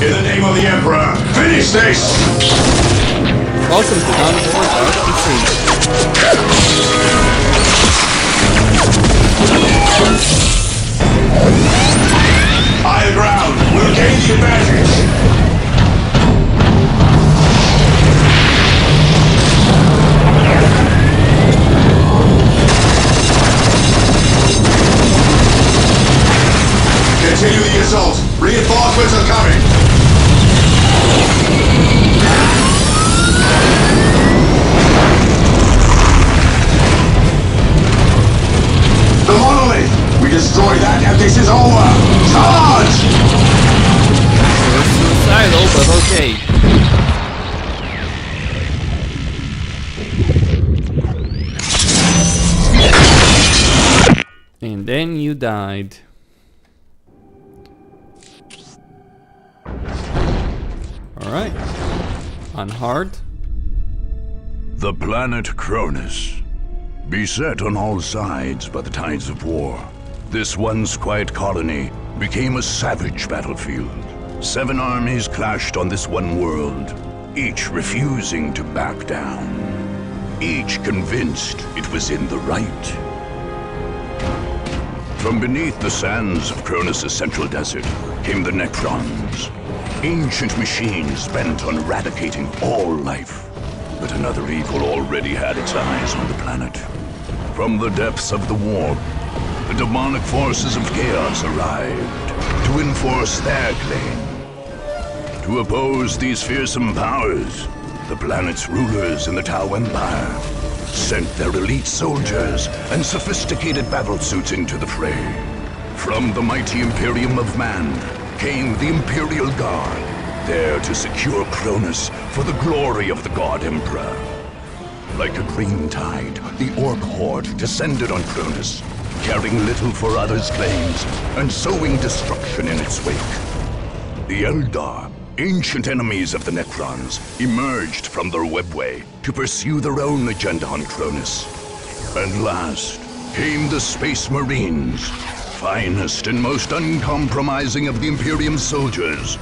In the name of the Emperor, finish this! Welcome to Dawn. Eye the ground, we'll gain the advantage! Continue the assault. Reinforcements are coming. The monolith. We destroy that, and this is over. Charge! Suicidal, but okay. And then you died. Alright, on hard. The planet Cronus, beset on all sides by the tides of war, this once quiet colony became a savage battlefield. 7 armies clashed on this one world, each refusing to back down, each convinced it was in the right. From beneath the sands of Cronus' central desert came the Necrons. Ancient machines bent on eradicating all life. But another evil already had its eyes on the planet. From the depths of the warp, the demonic forces of Chaos arrived to enforce their claim. To oppose these fearsome powers, the planet's rulers in the Tau Empire sent their elite soldiers and sophisticated battle suits into the fray. From the mighty Imperium of Man, came the Imperial Guard, there to secure Cronus for the glory of the God Emperor. Like a green tide, the Orc Horde descended on Cronus, caring little for others' claims and sowing destruction in its wake. The Eldar, ancient enemies of the Necrons, emerged from their webway to pursue their own agenda on Cronus. And last came the Space Marines, finest and most uncompromising of the Imperium soldiers.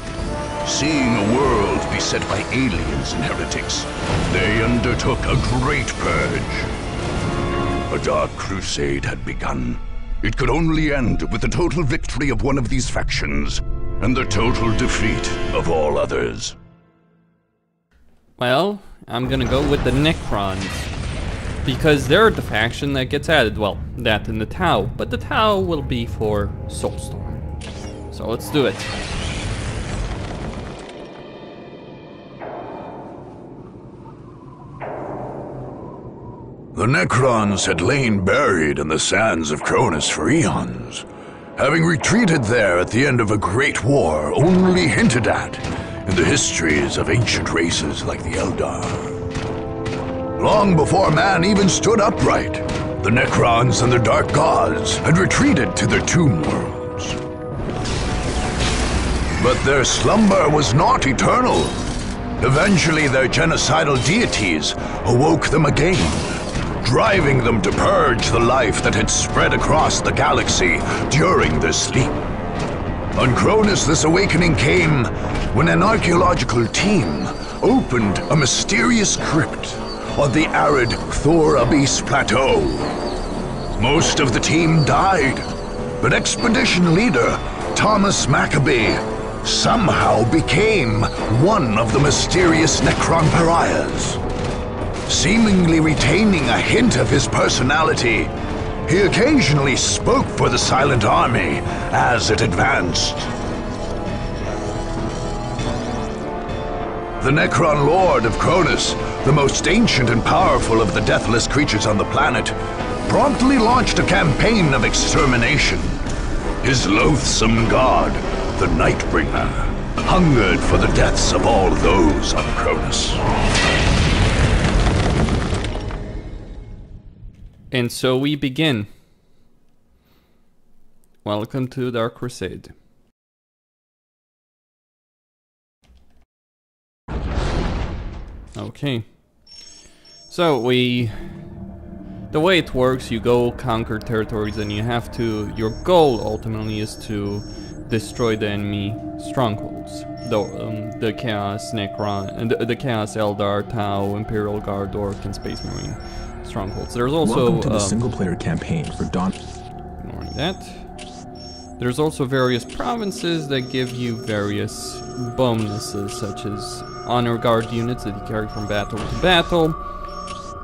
Seeing a world beset by aliens and heretics, they undertook a great purge. A dark crusade had begun. It could only end with the total victory of one of these factions, and the total defeat of all others. Well, I'm gonna go with the Necrons, because they're the faction that gets added, well, that and the Tau, but the Tau will be for Soulstorm. So let's do it. The Necrons had lain buried in the sands of Cronus for eons, having retreated there at the end of a great war only hinted at in the histories of ancient races like the Eldar. Long before man even stood upright, the Necrons and the Dark Gods had retreated to their tomb worlds. But their slumber was not eternal. Eventually their genocidal deities awoke them again, driving them to purge the life that had spread across the galaxy during their sleep. On Cronus, this awakening came when an archaeological team opened a mysterious crypt on the arid Thorabis Plateau. Most of the team died, but expedition leader Thomas Maccabee somehow became one of the mysterious Necron Pariahs. Seemingly retaining a hint of his personality, he occasionally spoke for the Silent Army as it advanced. The Necron Lord of Cronus, the most ancient and powerful of the deathless creatures on the planet, promptly launched a campaign of extermination. His loathsome god, the Nightbringer, hungered for the deaths of all those on Cronus. And so we begin. Welcome to Dark Crusade. Okay, so the way it works, you go conquer territories and your goal ultimately is to destroy the enemy strongholds. The Chaos Necron, and the Chaos Eldar, Tau, Imperial Guard, Orc, and Space Marine strongholds. There's also welcome to the single-player campaign for Dawn. Ignoring that, there's also various provinces that give you various bonuses, such as honor guard units that you carry from battle to battle,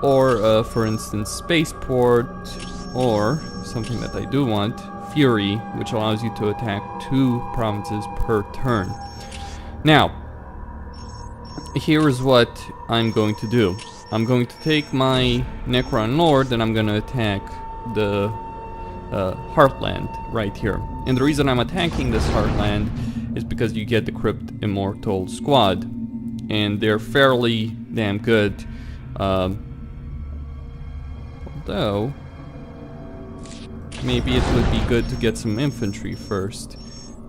or for instance, spaceport, or something that I do want, Fury, which allows you to attack 2 provinces per turn. Now, here is what I'm going to do. I'm going to take my Necron Lord and I'm going to attack the Heartland right here. And the reason I'm attacking this Heartland is because you get the Crypt Immortal Squad. And they're fairly damn good. Although, maybe it would be good to get some infantry first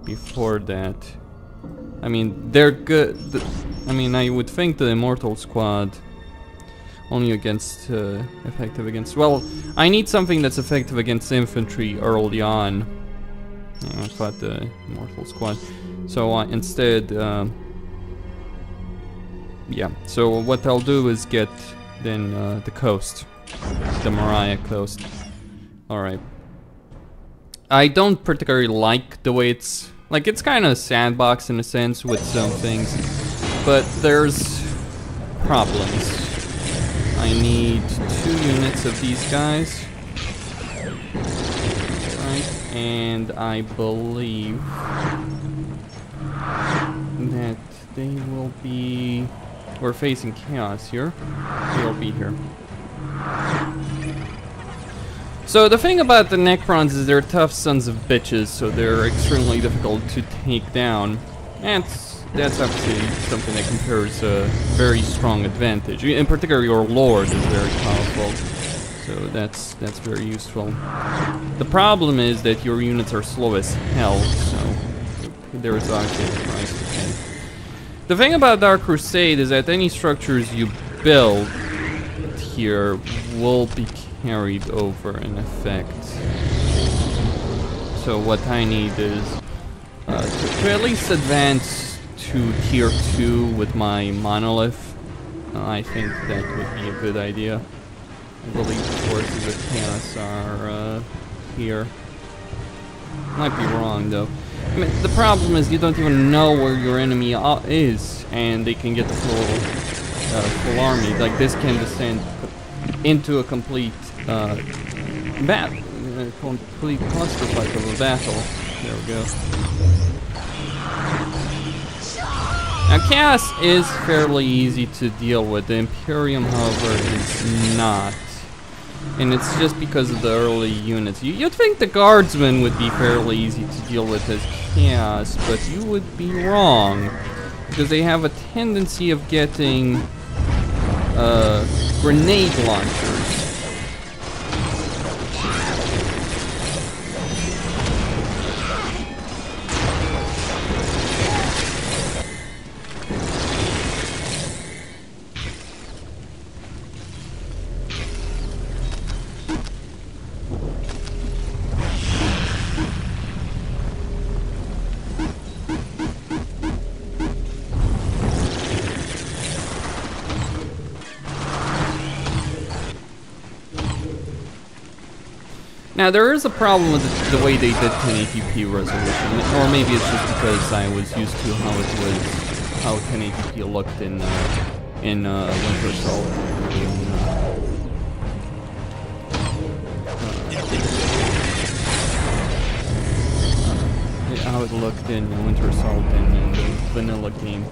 before that. I mean, they're good. I mean, I would think the Immortal Squad only against effective against. Well, I need something that's effective against infantry early on. I thought the Immortal Squad. So instead, yeah. So what I'll do is get then the coast, the Mariah coast. All right. I don't particularly like the way it's. Like, it's kind of a sandbox in a sense with some things, but there's problems. I need 2 units of these guys. Right, and I believe that they will be... We're facing chaos here. They'll be here. So the thing about the Necrons is they're tough sons of bitches, so they're extremely difficult to take down. That's obviously something that confers a very strong advantage. In particular, your Lord is very powerful, so that's very useful. The problem is that your units are slow as hell, so there is obviously a price to pay. The thing about Dark Crusade is that any structures you build here will be carried over in effect. So what I need is to at least advance to tier 2 with my monolith. I think that would be a good idea. I believe the forces of chaos are here. Might be wrong though. I mean, the problem is you don't even know where your enemy is, and they can get the full army. Like this can descend into a complete complete clusterfuck of a battle. There we go. Now chaos is fairly easy to deal with. The Imperium, however, is not, and it's just because of the early units. You'd think the Guardsmen would be fairly easy to deal with as chaos, but you would be wrong because they have a tendency of getting grenade launchers. Now there is a problem with the way they did 1080p resolution, or maybe it's just because I was used to how it was, how 1080p looked in Winter Assault. How it looked in Winter Assault and in the vanilla game.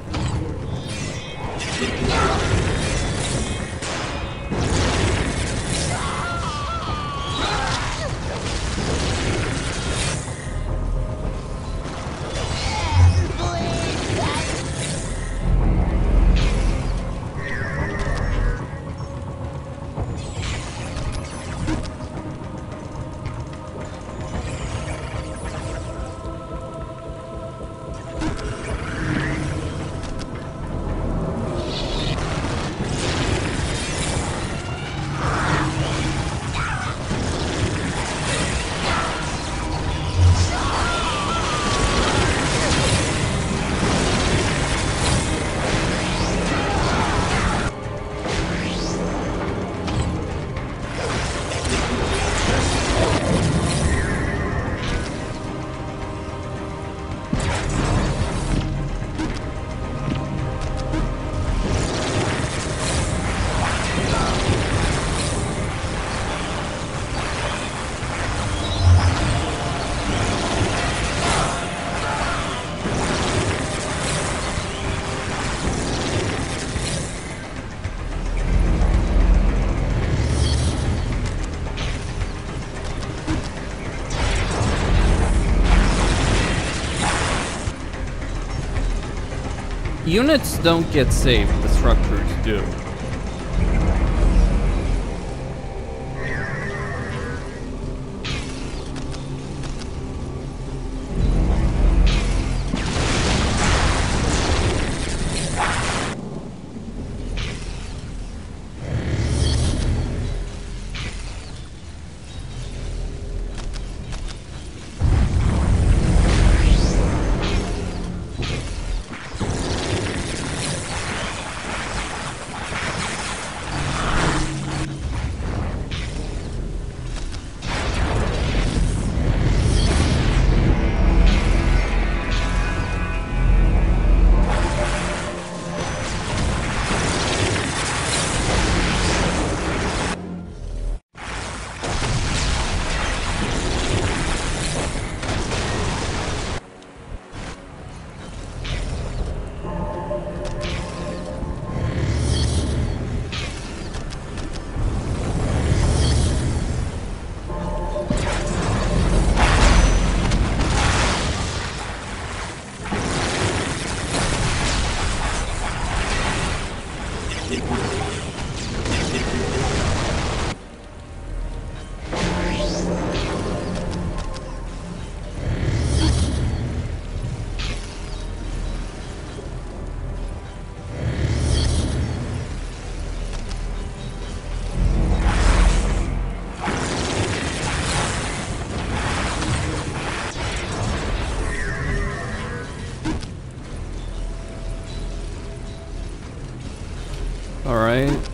Units don't get saved, the structures do.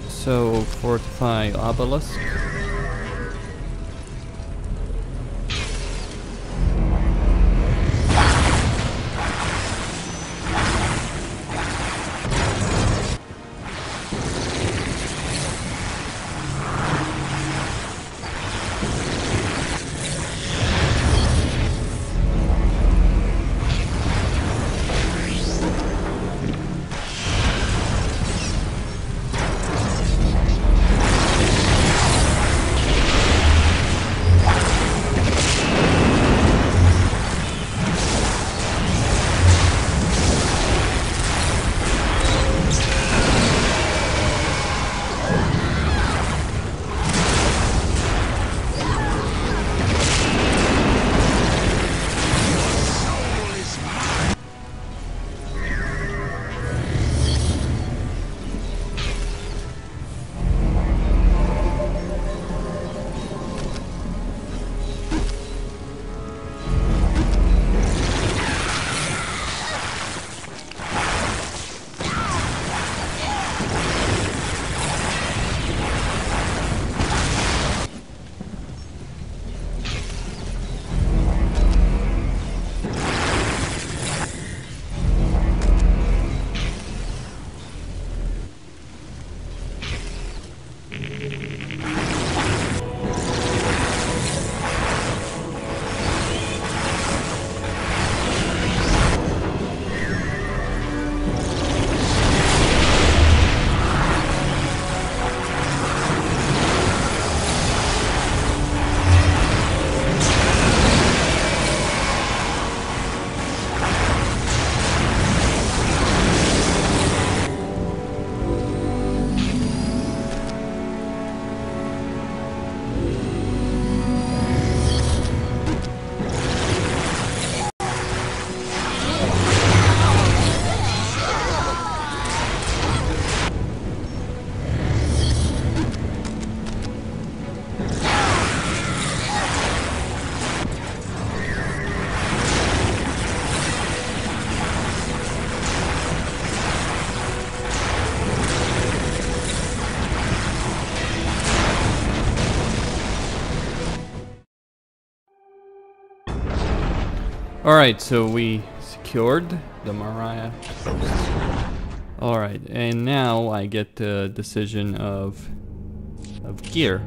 So fortify obelisk. Alright, so we secured the Mariah coast. Alright, and now I get the decision of gear.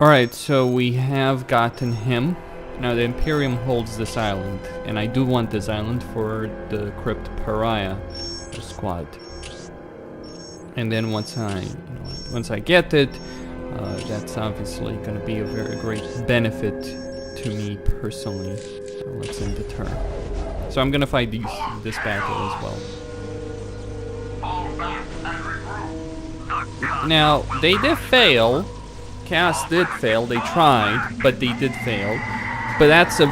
Alright, so we have gotten him. Now the Imperium holds this island, and I do want this island for the Crypt Pariah squad. And then once I get it, that's obviously going to be a very great benefit to me personally. So let's end the turn. So I'm going to fight this battle as well. Now, they did fail. Chaos did fail. They tried, but they did fail. But that's a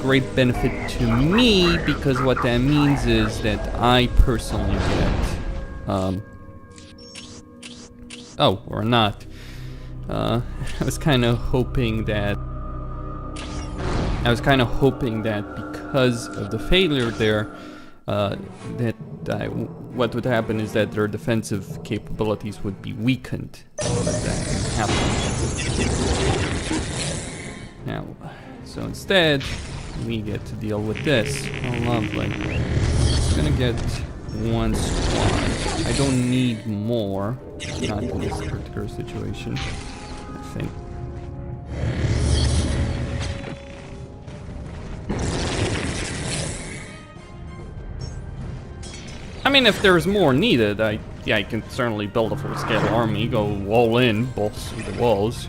great benefit to me, because what that means is that I personally get... oh, or not. I was kind of hoping that... because of the failure there, what would happen is that their defensive capabilities would be weakened. That happened. Now, so instead, we get to deal with this. Oh, lovely. I'm just gonna get one squad. I don't need more. Not in this particular situation, I think. I mean, if there's more needed, I can certainly build a full-scale army, go all in, bolts through the walls.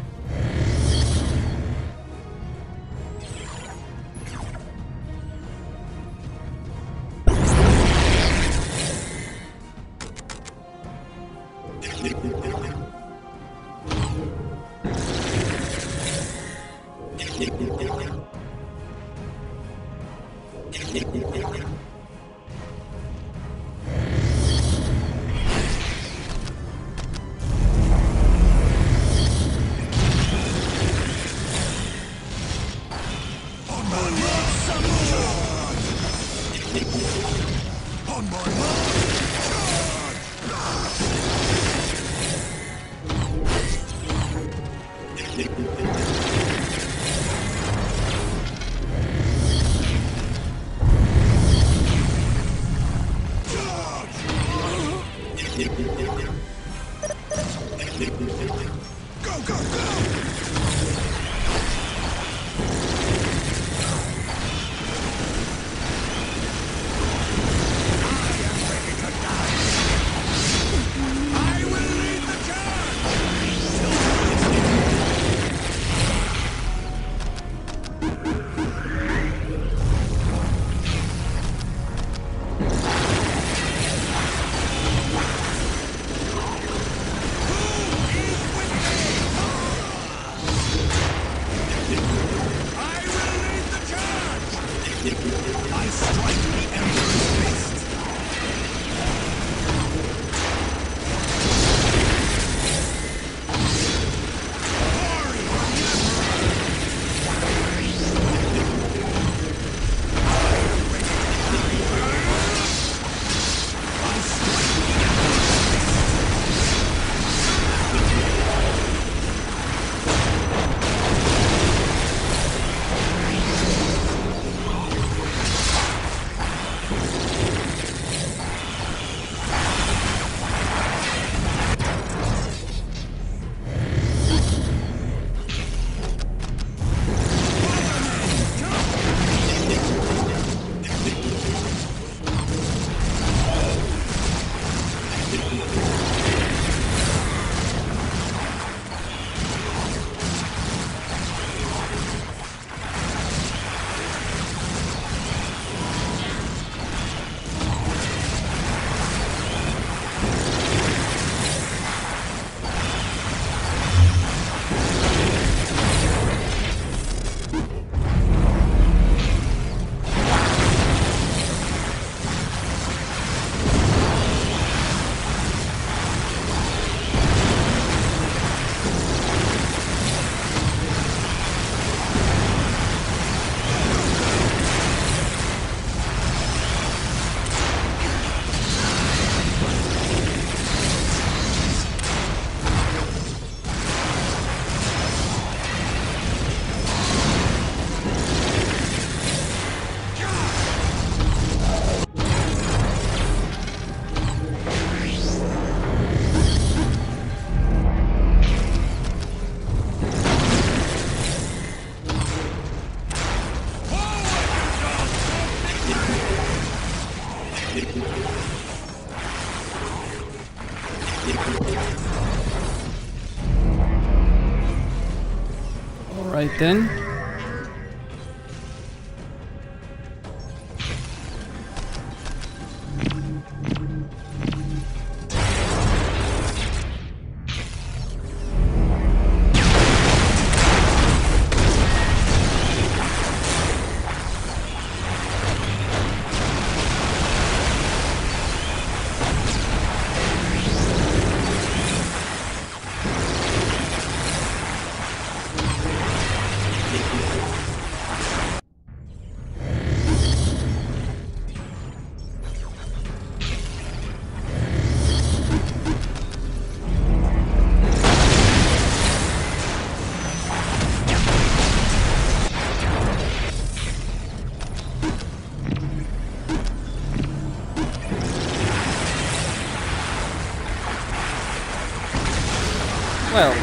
Alright then.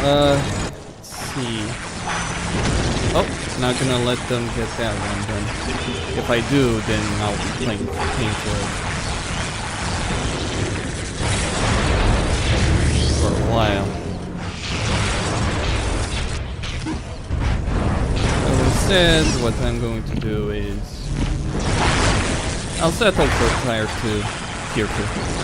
Let's see. Oh, not gonna let them get that one done. If I do, then I'll be paying for it. For a while. So instead, what I'm going to do is... I'll settle for tier 2. Tier 2.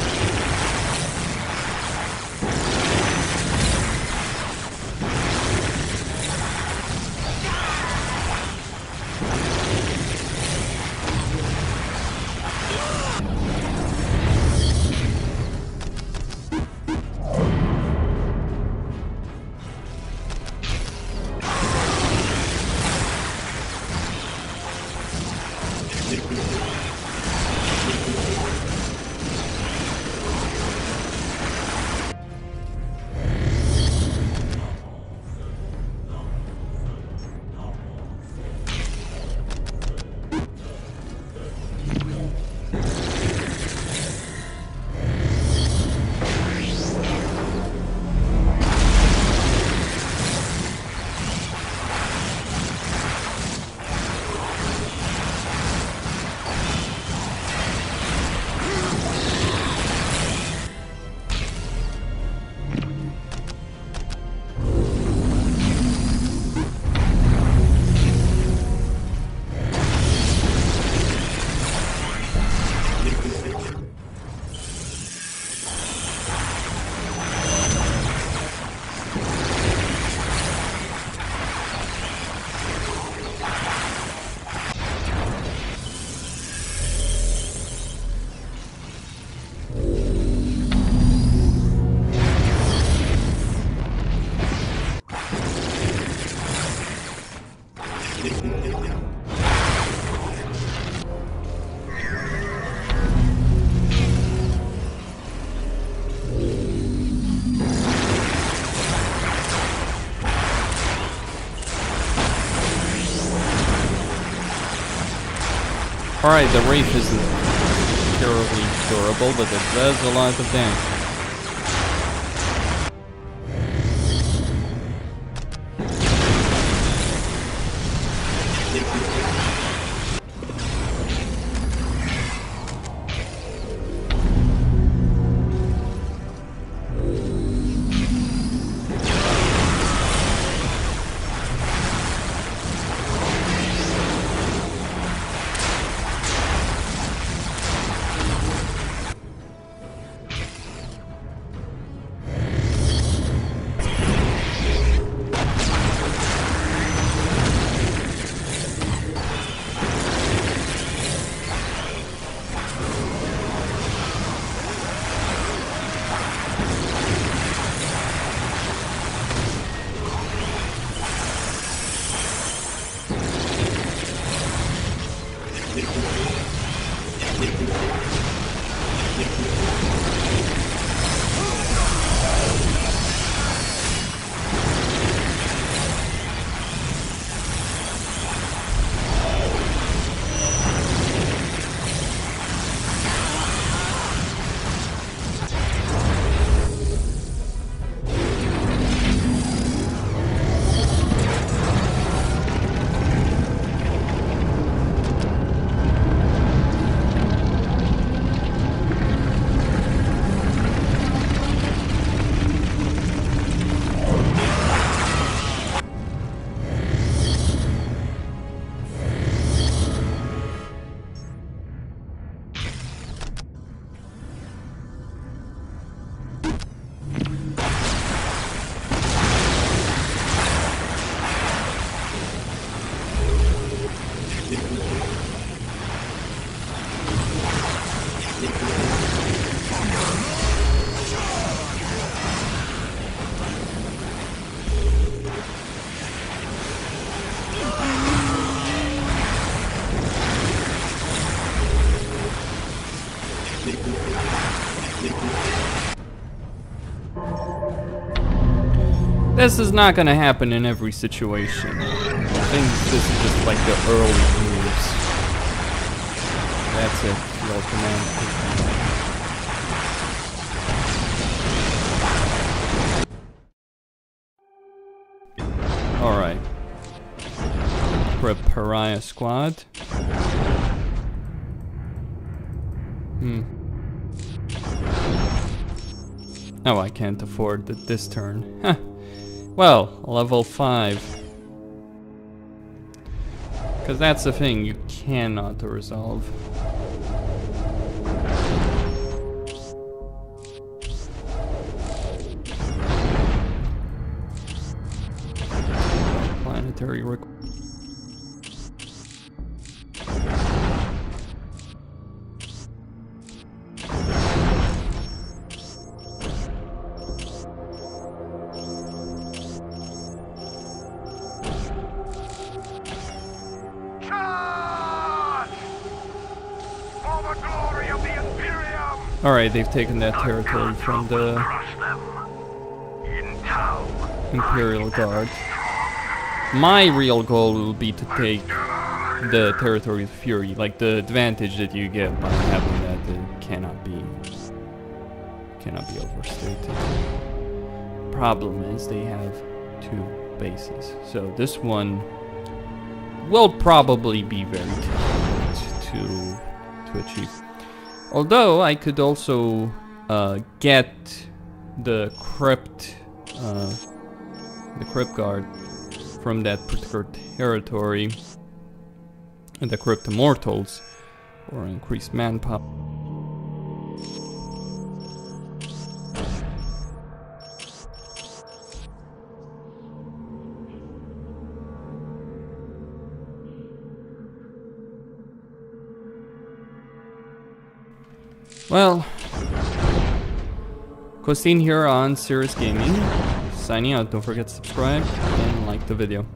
Alright, the Wraith isn't terribly durable, but it does a lot of damage. This is not gonna happen in every situation. I think this is just like the early moves. That's it. Low command. Alright. Crypt Pariah squad. Oh, I can't afford it this turn. Huh. Well, level 5. Because that's the thing you cannot resolve. Planetary requirement. Alright, they've taken that territory from the Imperial Guard. My real goal will be to take the territory of Fury, like the advantage that you get by having that it cannot be overstated. Problem is they have 2 bases, so this one will probably be very difficult to achieve. Although I could also get the crypt guard from that particular territory, and the Crypt Immortals, or increased manpower. Well, Costin here on Serious Gaming, signing out. Don't forget to subscribe and like the video.